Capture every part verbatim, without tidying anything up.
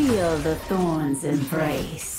Feel the thorns embrace.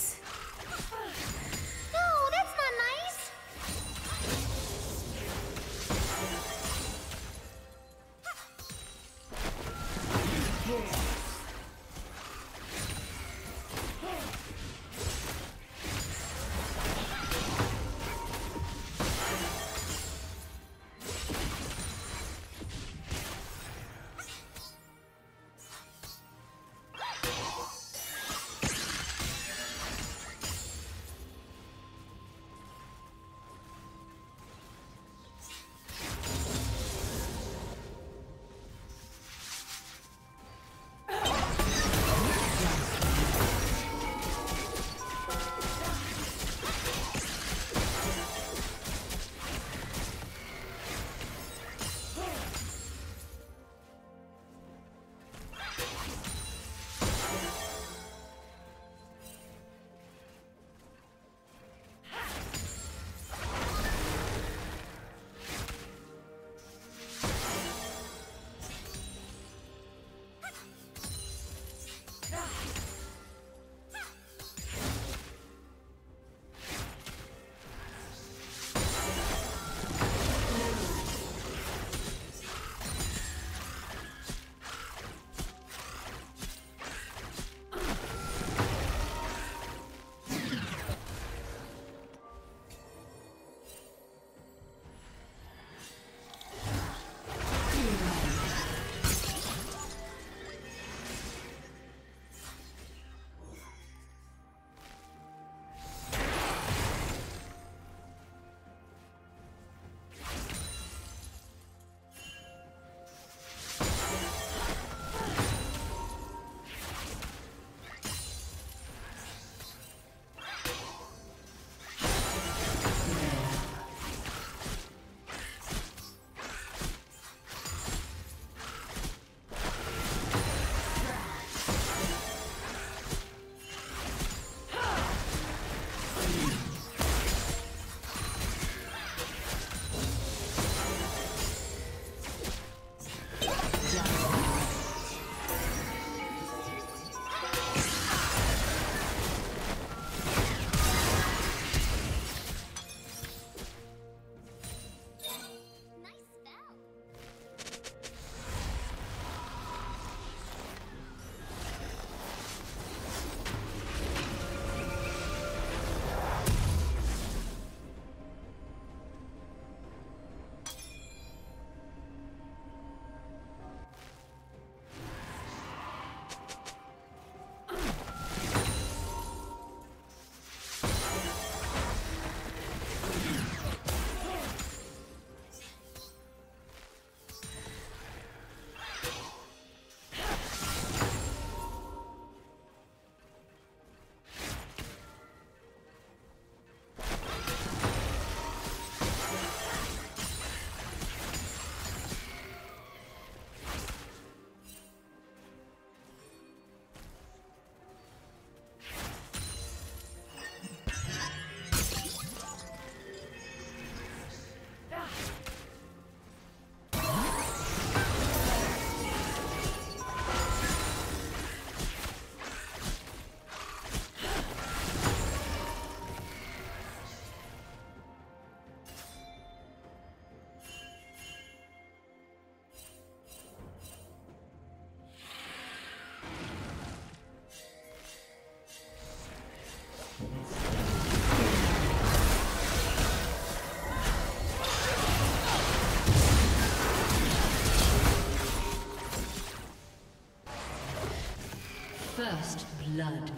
First blood.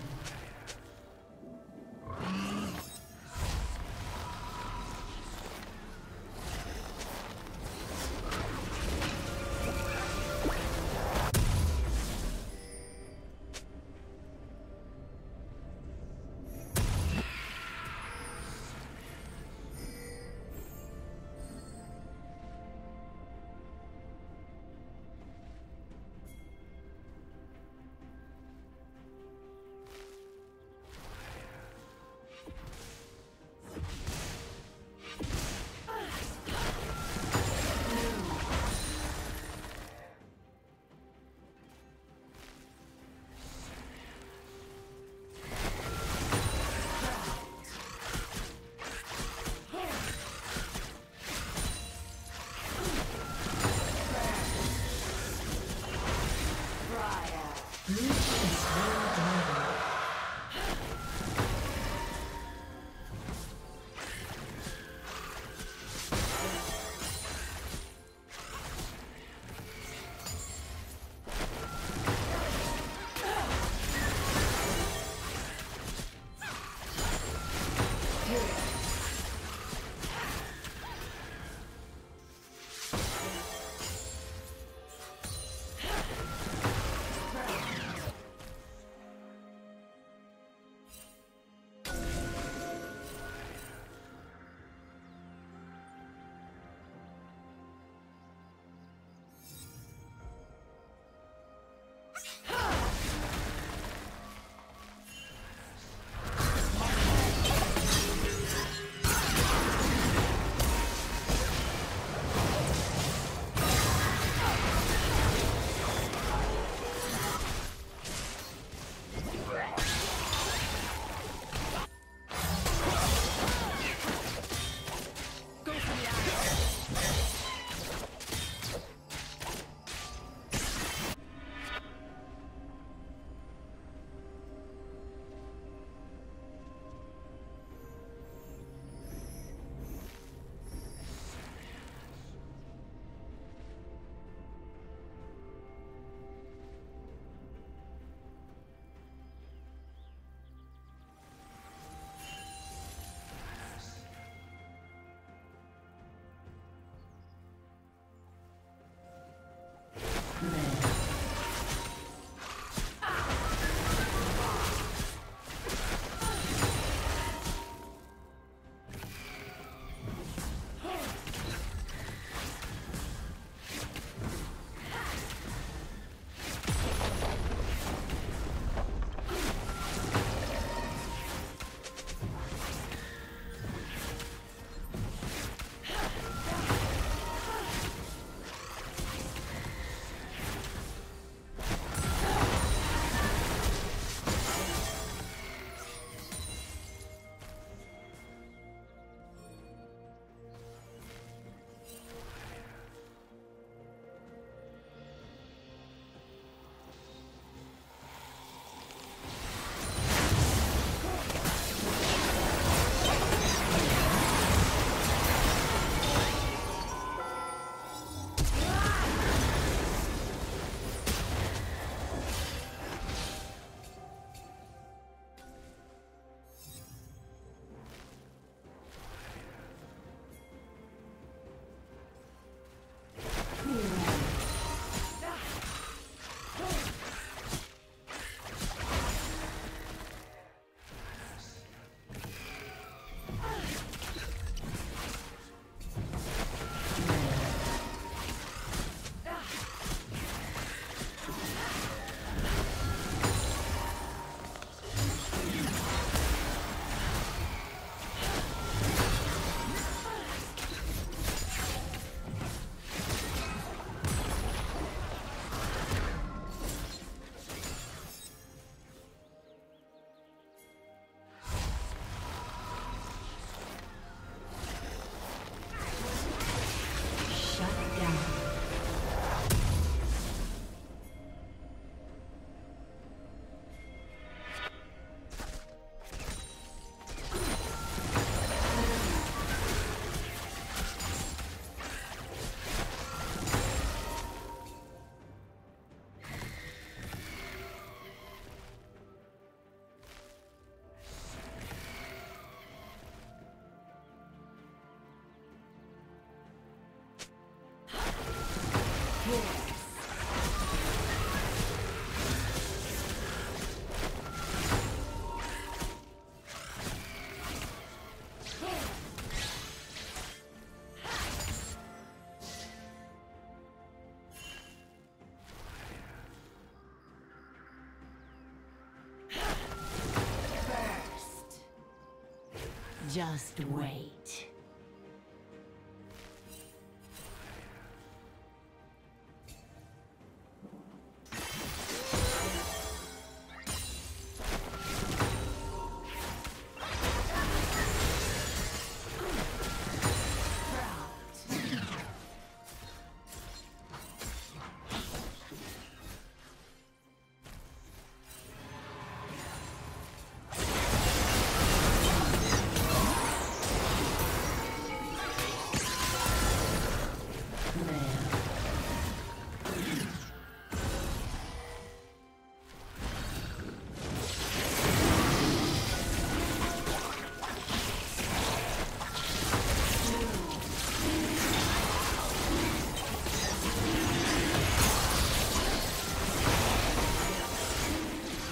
Just wait.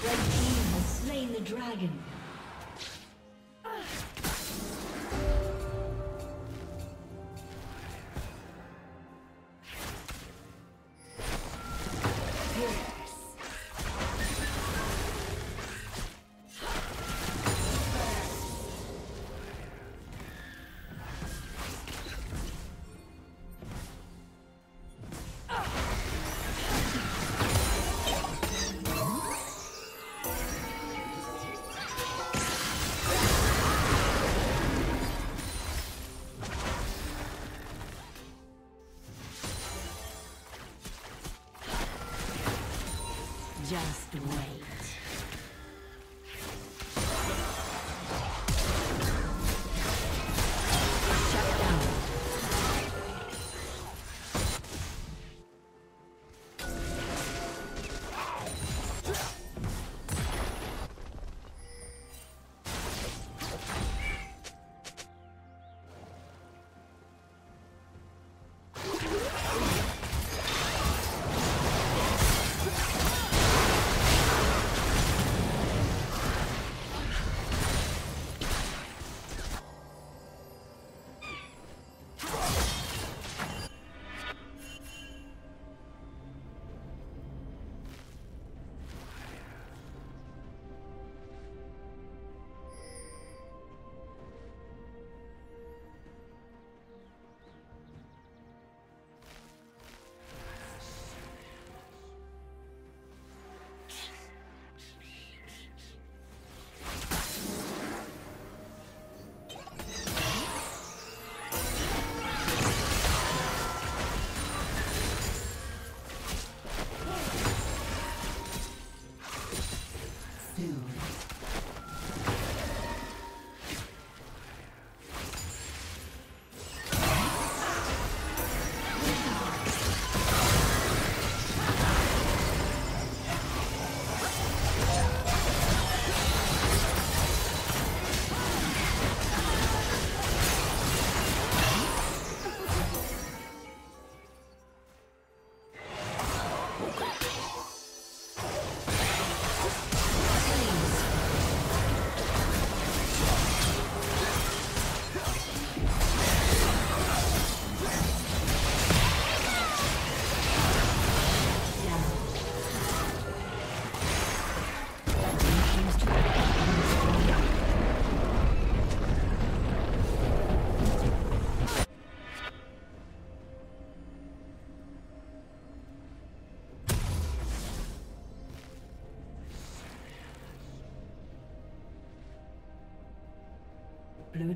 Red team has slain the dragon. Just wait. Blue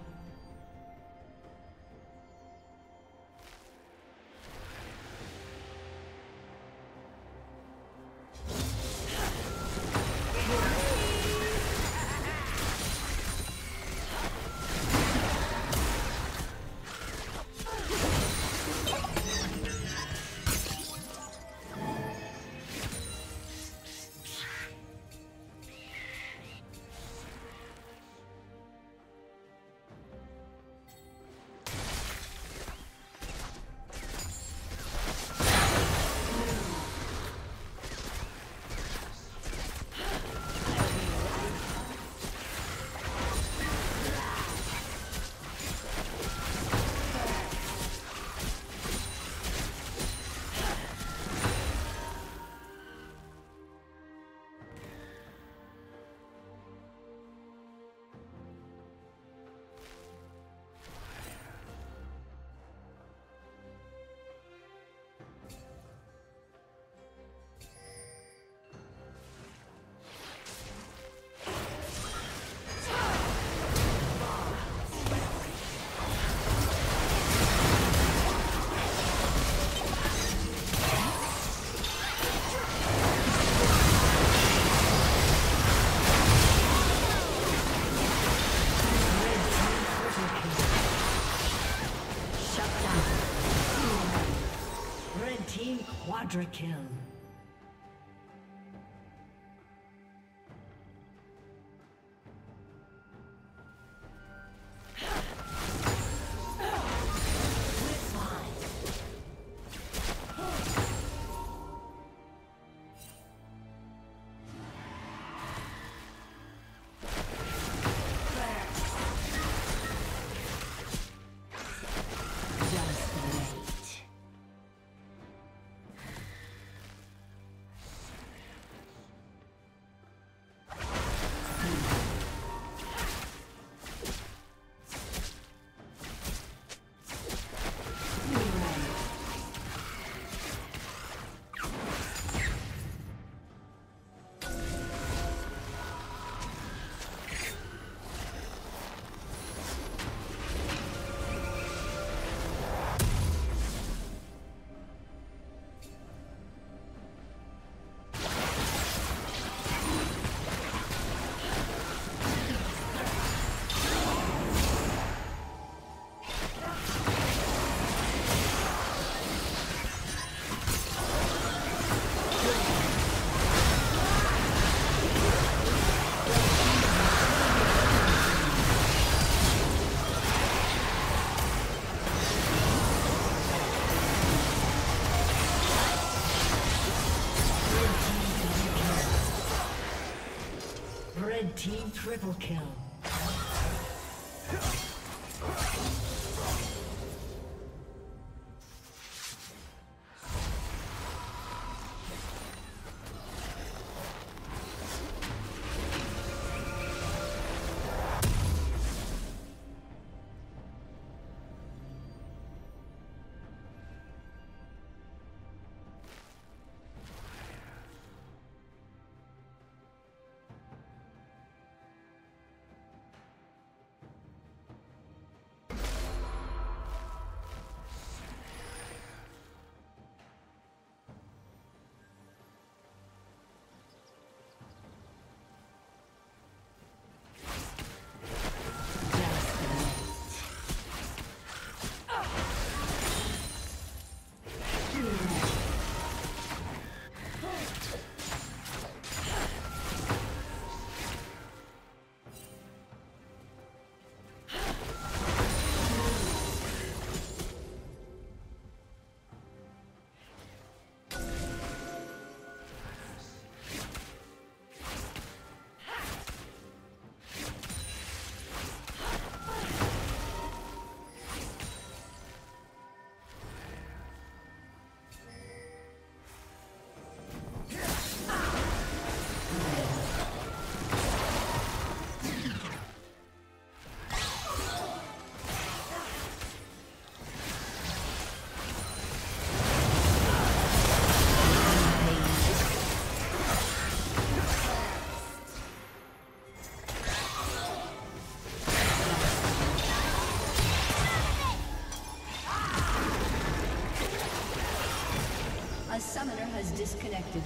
Quadra kill. Red team triple kill. Disconnected.